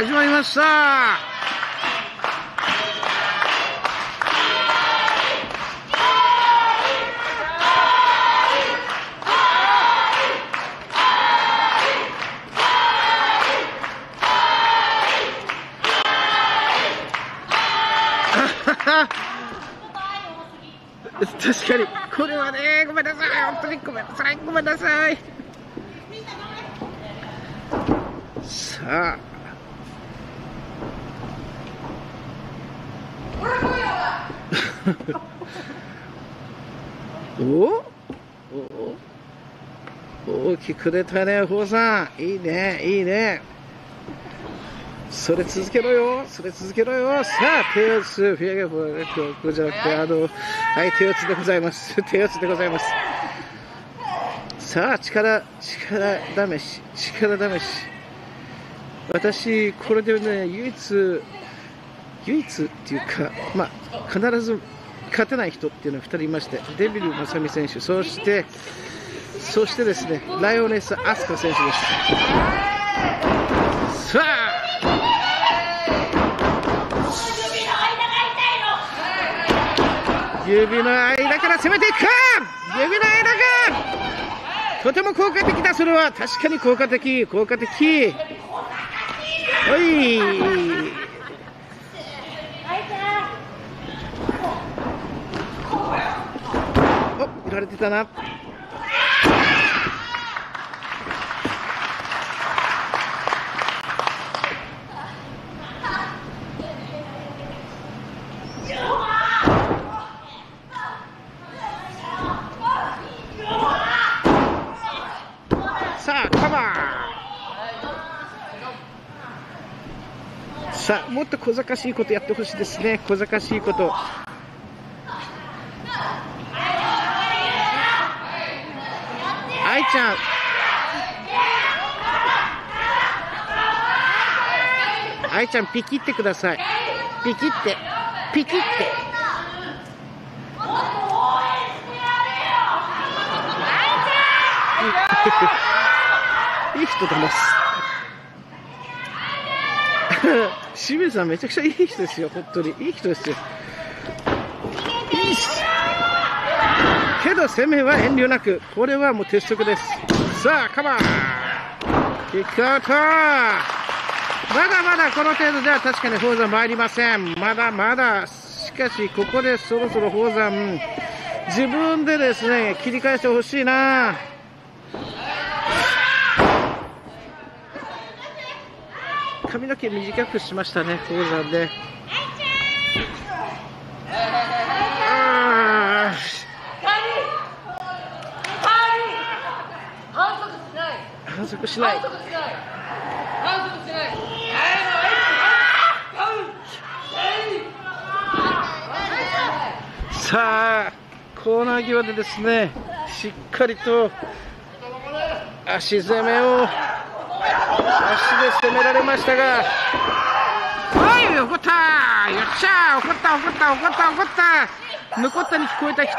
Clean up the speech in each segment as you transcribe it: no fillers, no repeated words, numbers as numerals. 始まりました。確かにこれはね、ごめんなさい、本当にごめんなさい、ごめんなさい。さあ、お大きく出たね、ほうさん、いいね、いいね、それ続けろよ、それ続けろよ。さあ、手四つ、フィアゲームはね、今日じゃなくて、はい、手四つでございます、手四つでございます。さあ、力試し、力試し。私、これでね、唯一っていうか、まあ、必ず勝てない人っていうのが2人いまして、デビル・マサミ選手、そしてですね、ライオネス・アスカ選手です。さあ、指の間から攻めていくか、指の間がとても効果的だ。それは確かに効果的。おい、お、いられてたな。さあ、もっと小賢しいことやってほしいですね、小賢しいこと。愛ちゃん、愛ちゃん、ピキってください。ピキって、ピキって。いい人だな。清水さん、めちゃくちゃいい人ですよ、本当にいい人ですよ。いいけど攻めは遠慮なく、これはもう鉄則です。さあ、カバーキックアウト。まだまだこの程度では確かに宝山参りません。まだまだ。しかしここでそろそろ宝山自分でですね、切り返してほしいな。髪の毛短くしましたね、宝山で。反則しない。さあ、コーナー際でですね、しっかりと足攻めを。足で攻められましたが、おい、怒ったー、よっしゃー、怒った、むこったに聞こえた人。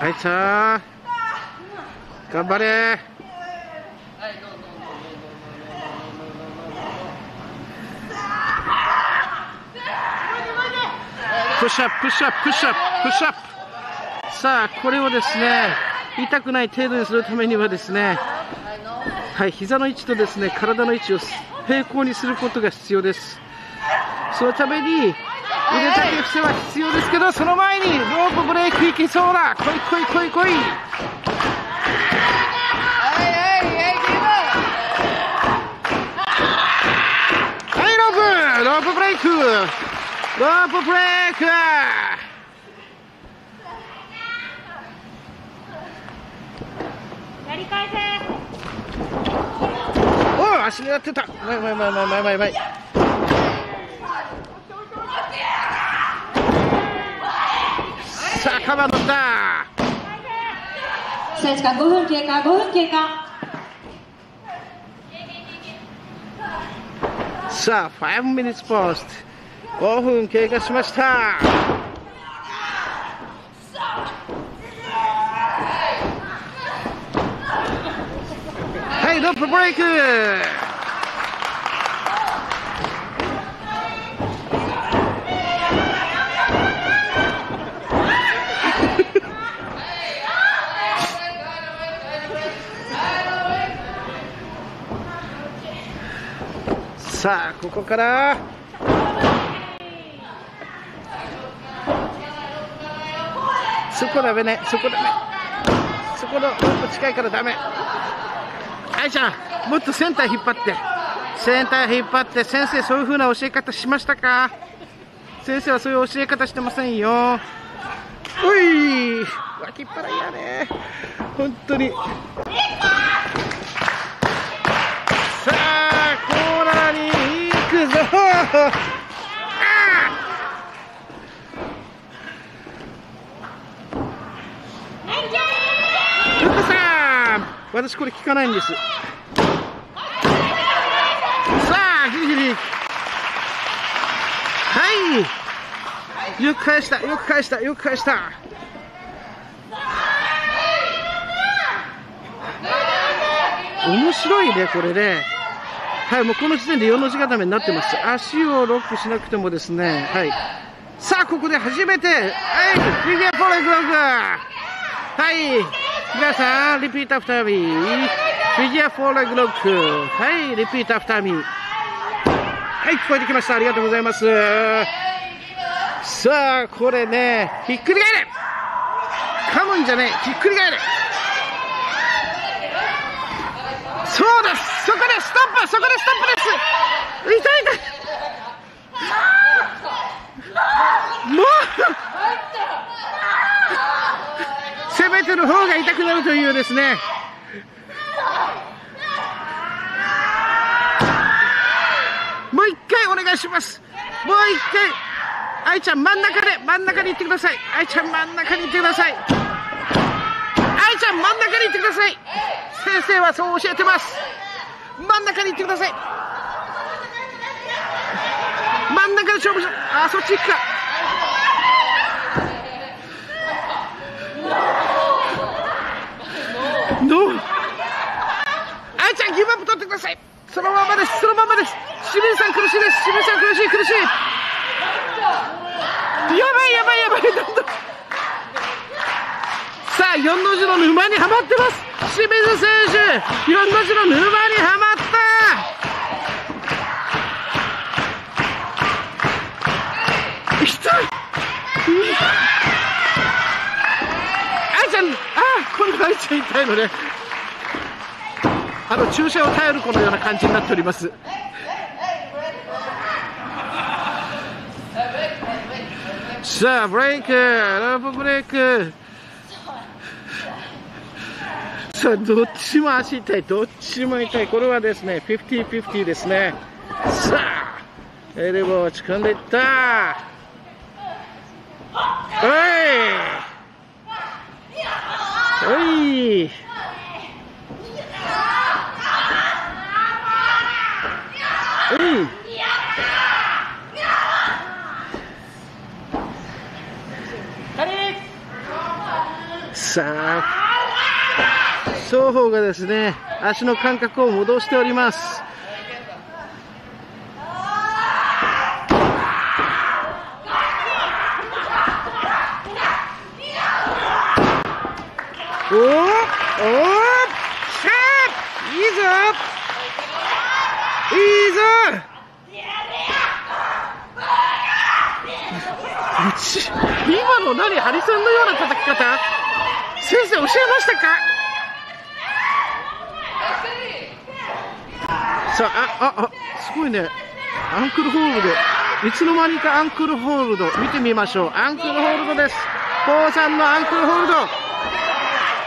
あいちゃん、頑張れ。プッシュアップ。さあ、これをですね、痛くない程度にするためにはですね、はい、膝の位置とですね、体の位置を平行にすることが必要です。そのために腕立て伏せは必要ですけど、その前にロープブレークいけそうだ。来い。はい、ロープブレーク。やり返せ。おい、足になってた。前。さあ、カバー乗った。制時間5分経過、5分経過。さあ、5 minutes post、5分経過しました。はい、ドップブレイク。さあ、ここからそこダメね、そこダメ、そこの近いからダメ。あいちゃん、もっとセンター引っ張って、センター引っ張って。先生、そういう風な教え方しましたか？先生はそういう教え方してませんよ。おい、脇っ腹やね、本当に。福さん、私これ聞かないんです。さあ、ギリギリ。はい。よく返した、よく返した、よく返した。面白いね、これね。はい、もうこの時点で4の字固めになってます。足をロックしなくてもですね、はい、さあ、ここで初めて、はい、フィギュアポレグロック、はい、皆さんリピートアフターミー、フィギュアフォーレグロック、はい、リピートアフターミー、はい、聞こえてきました、ありがとうございます。さあ、これね、ひっくり返れ、噛むんじゃねえ、ひっくり返れ、そうです、そこでストップ、そこでストップです。痛い痛い、もう攻めてる方が痛くなるというですね。もう一回お願いします。もう一回、愛ちゃん真ん中で、真ん中に行ってください。愛ちゃん真ん中に行ってください。愛ちゃん真ん中に行ってください。先生はそう教えてます。真ん中に行ってください。真ん中で勝負し、あ、そっち行くか。ノー、あいちゃんギブアップ取ってください。そのままです、そのままです。清水さん苦しいです、清水さん苦しい、苦しい、やばいやばいやばい、どんどん。さあ、4の字の沼にはまってます、清水選手。4の字の沼にはまった。ひとい、愛ちゃん、ああ、今度愛ちゃん痛いのね、注射を頼る子のような感じになっております。さあ、ブレイク、ロープブレイク。さあ、どっちも足痛い、どっちも痛い。これはですね、50-50 ですね。さあ、エルボーを打ち込んでいった。おいおい、うん、さあ、双方がですね、足の感覚を戻しております。おおおお、シャープ、いいぞいいぞ。今の何、ハリさんのような叩き方、先生教えましたか？さあ、すごいね、アンクルホールド、いつの間にかアンクルホールド、見てみましょう。アンクルホールドです、ポーさんのアンクルホールド。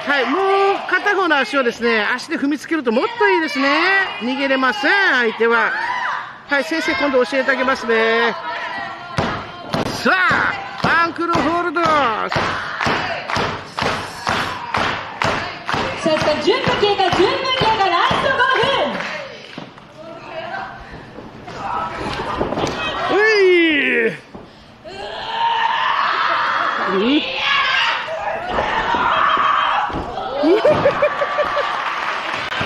はい、もう片方の足をですね、足で踏みつけるともっといいですね。逃げれません、相手は。はい、先生、今度教えてあげますね。さあ、アンクルホールド、ですから、準備経過ラスト5分。ボー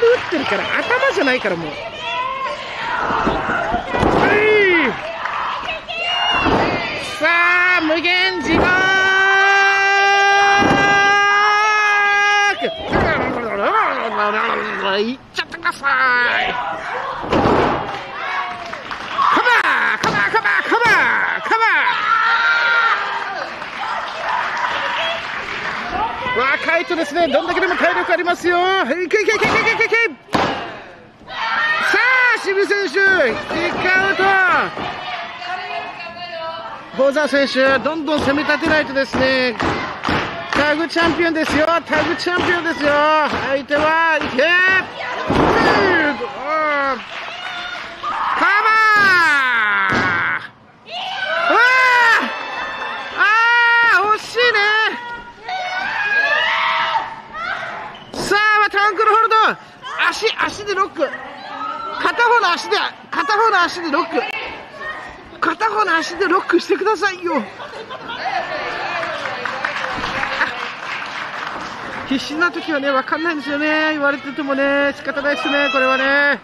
ル打ってるから頭じゃないからもう。さあ無限地獄。いっちゃってください。カバー。若いとですね、どんだけでも体力ありますよ。いけ。さあ渋選手、キックアウト。ボーザー選手、どんどん攻め立てないとですね。タグチャンピオンですよ、相手は行け、カバー、惜しいね。さあタンクルホールド、足でロック、片方の足でロックしてくださいよ。必死な時はね、分かんないんですよね。言われててもね、仕方ないですね、これはね。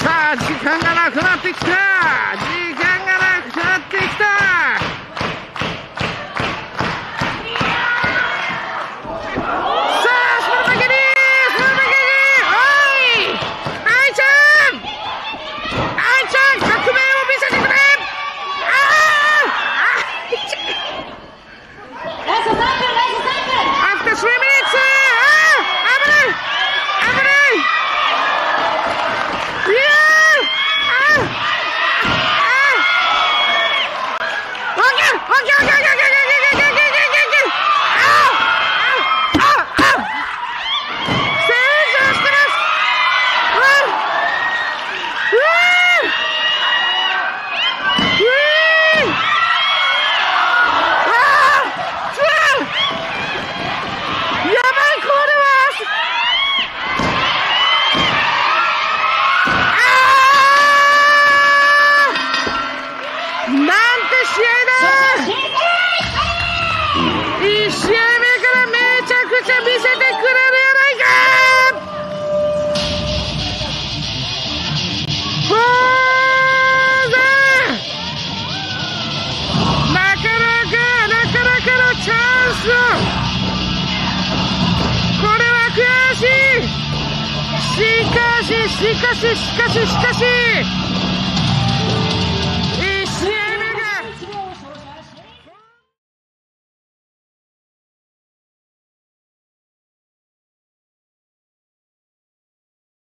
さあ、時間がなくなってきた。しかし